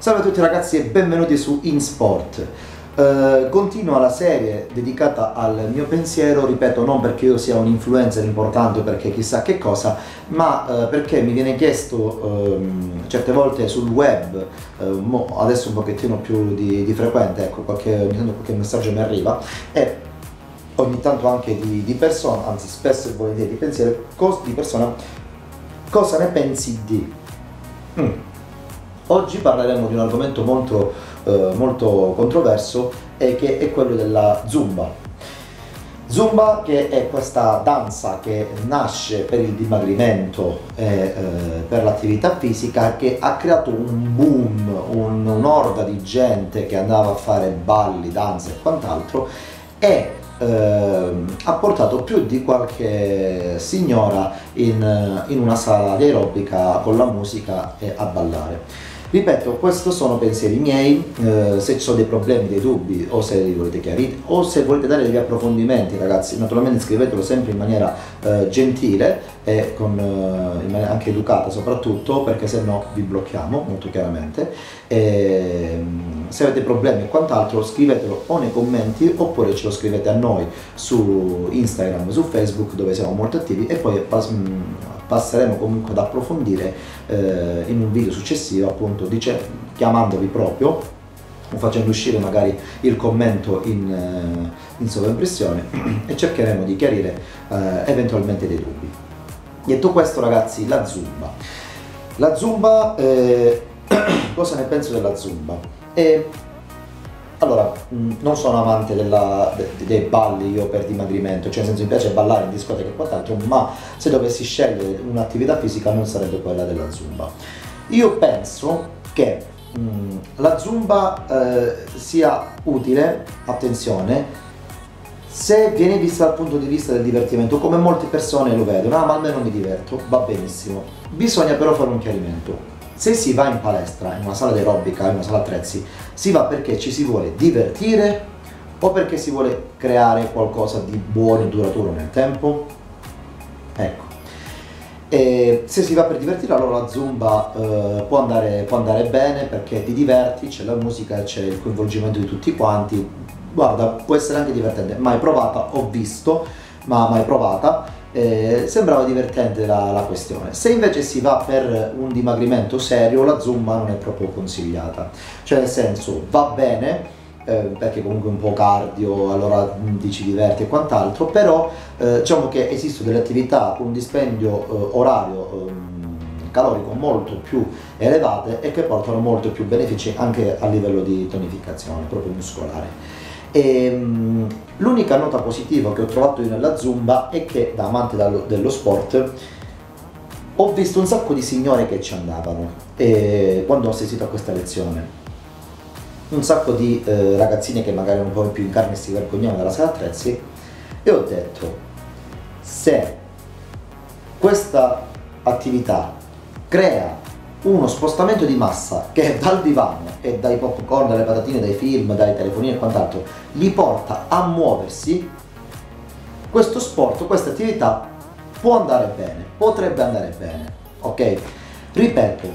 Salve a tutti ragazzi e benvenuti su InSport. Continua la serie dedicata al mio pensiero, ripeto, non perché io sia un influencer importante o perché chissà che cosa, ma perché mi viene chiesto certe volte sul web, adesso un pochettino più di frequente, ecco, ogni tanto qualche messaggio mi arriva, e ogni tanto anche di persona, anzi spesso e volentieri di pensiero, di persona, cosa ne pensi di... Oggi parleremo di un argomento molto controverso e che è quello della Zumba. Zumba, che è questa danza che nasce per il dimagrimento e per l'attività fisica, che ha creato un boom, un'orda di gente che andava a fare balli, danze e quant'altro, e ha portato più di qualche signora in una sala di aerobica con la musica e a ballare. Ripeto, questi sono pensieri miei, se ho dei problemi, dei dubbi, o se li volete chiarire, o se volete dare degli approfondimenti ragazzi, naturalmente scrivetelo sempre in maniera gentile e in maniera anche educata soprattutto, perché se no vi blocchiamo molto chiaramente. Se avete problemi e quant'altro scrivetelo o nei commenti oppure ce lo scrivete a noi su Instagram, su Facebook, dove siamo molto attivi, e poi passeremo comunque ad approfondire in un video successivo, appunto chiamandovi proprio o facendo uscire magari il commento in sovraimpressione, e cercheremo di chiarire eventualmente dei dubbi. Detto questo ragazzi, la Zumba, cosa ne penso della Zumba? Allora, non sono amante dei balli io per dimagrimento, cioè nel senso mi piace ballare in discoteca e quant'altro, ma se dovessi scegliere un'attività fisica non sarebbe quella della Zumba. Io penso che la Zumba sia utile, attenzione, se viene vista dal punto di vista del divertimento, come molte persone lo vedono, ma almeno mi diverto, va benissimo. Bisogna però fare un chiarimento. Se si va in palestra, in una sala di aerobica, in una sala attrezzi, si va perché ci si vuole divertire o perché si vuole creare qualcosa di buono e duraturo nel tempo? Ecco, e se si va per divertire, allora la Zumba può andare bene, perché ti diverti, c'è la musica, c'è il coinvolgimento di tutti quanti, guarda, può essere anche divertente, mai provata, ho visto, ma mai provata. Sembrava divertente la questione. Se invece si va per un dimagrimento serio, la Zumba non è proprio consigliata, cioè nel senso va bene perché comunque un po' cardio, allora dici diverti e quant'altro, però diciamo che esistono delle attività con un dispendio orario calorico molto più elevate e che portano molto più benefici anche a livello di tonificazione proprio muscolare. L'unica nota positiva che ho trovato io nella Zumba è che, da amante dello sport, ho visto un sacco di signore che ci andavano quando ho assistito a questa lezione, un sacco di ragazzine che magari un po' più in carne si vergognavano della sala attrezzi, e ho detto: se questa attività crea uno spostamento di massa che dal divano e dai popcorn, dalle patatine, dai film, dai telefonini e quant'altro li porta a muoversi, questo sport, questa attività può andare bene, potrebbe andare bene, ok? Ripeto,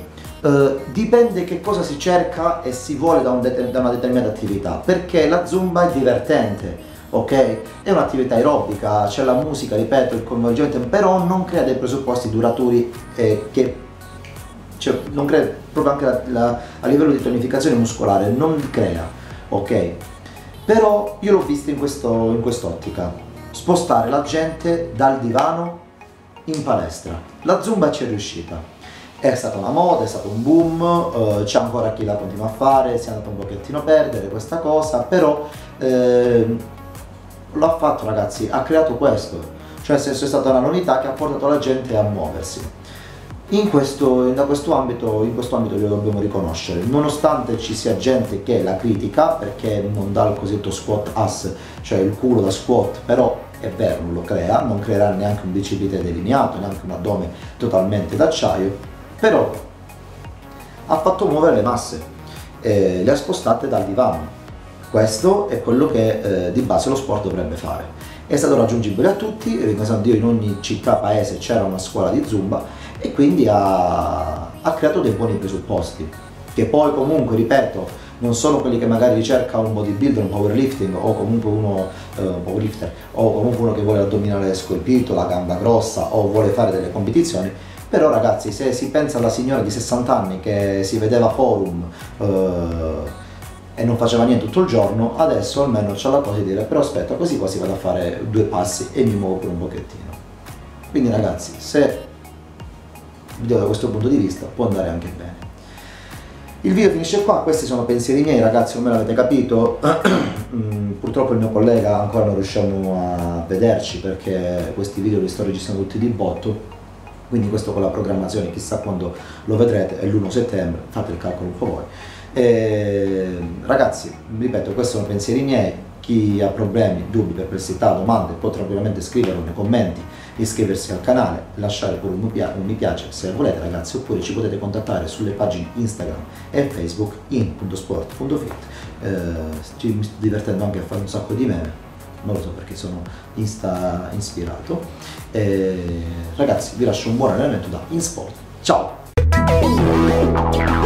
dipende che cosa si cerca e si vuole da una determinata attività, perché la Zumba è divertente, ok? È un'attività aerobica, c'è la musica, ripeto, il coinvolgimento, però non crea dei presupposti duraturi cioè non crea proprio anche a livello di tonificazione muscolare, non crea, ok? Però io l'ho visto in quest'ottica, spostare la gente dal divano in palestra. La Zumba ci è riuscita, è stata una moda, è stato un boom, c'è ancora chi la continua a fare, si è andato un pochettino a perdere questa cosa, però l'ha fatto ragazzi, ha creato questo, cioè nel senso è stata una novità che ha portato la gente a muoversi. In questo ambito lo dobbiamo riconoscere, nonostante ci sia gente che la critica perché non dà il cosiddetto squat ass, cioè il culo da squat, però è vero, non lo crea, non creerà neanche un bicipite delineato, neanche un addome totalmente d'acciaio, però ha fatto muovere le masse, le ha spostate dal divano. Questo è quello che di base lo sport dovrebbe fare. È stato raggiungibile a tutti, ringraziando Dio in ogni città, paese c'era una scuola di Zumba, e quindi ha creato dei buoni presupposti. che poi comunque, ripeto, non sono quelli che magari ricerca un bodybuilder, un powerlifting o comunque uno powerlifter o comunque uno che vuole l'addominale scolpito, la gamba grossa o vuole fare delle competizioni. Però ragazzi, se si pensa alla signora di 60 anni che si vedeva forum e non faceva niente tutto il giorno, adesso almeno c'è la cosa di dire però aspetta, così quasi vado a fare due passi e mi muovo per un pochettino. Quindi ragazzi, se vedo da questo punto di vista può andare anche bene. Il video finisce qua, questi sono pensieri miei ragazzi, come l'avete capito. Purtroppo il mio collega ancora non riusciamo a vederci perché questi video li sto registrando tutti di botto, quindi questo con la programmazione chissà quando lo vedrete, è l'1 settembre, fate il calcolo un po' voi. Ragazzi, ripeto, questi sono pensieri miei, chi ha problemi, dubbi, perplessità, domande può tranquillamente scriverlo nei commenti, iscriversi al canale, lasciare pure un mi piace se volete ragazzi, oppure ci potete contattare sulle pagine Instagram e Facebook in.sport.fit. Ci sto divertendo anche a fare un sacco di meme, non lo so perché sono insta ispirato. Ragazzi, vi lascio un buon allenamento da InSport, ciao!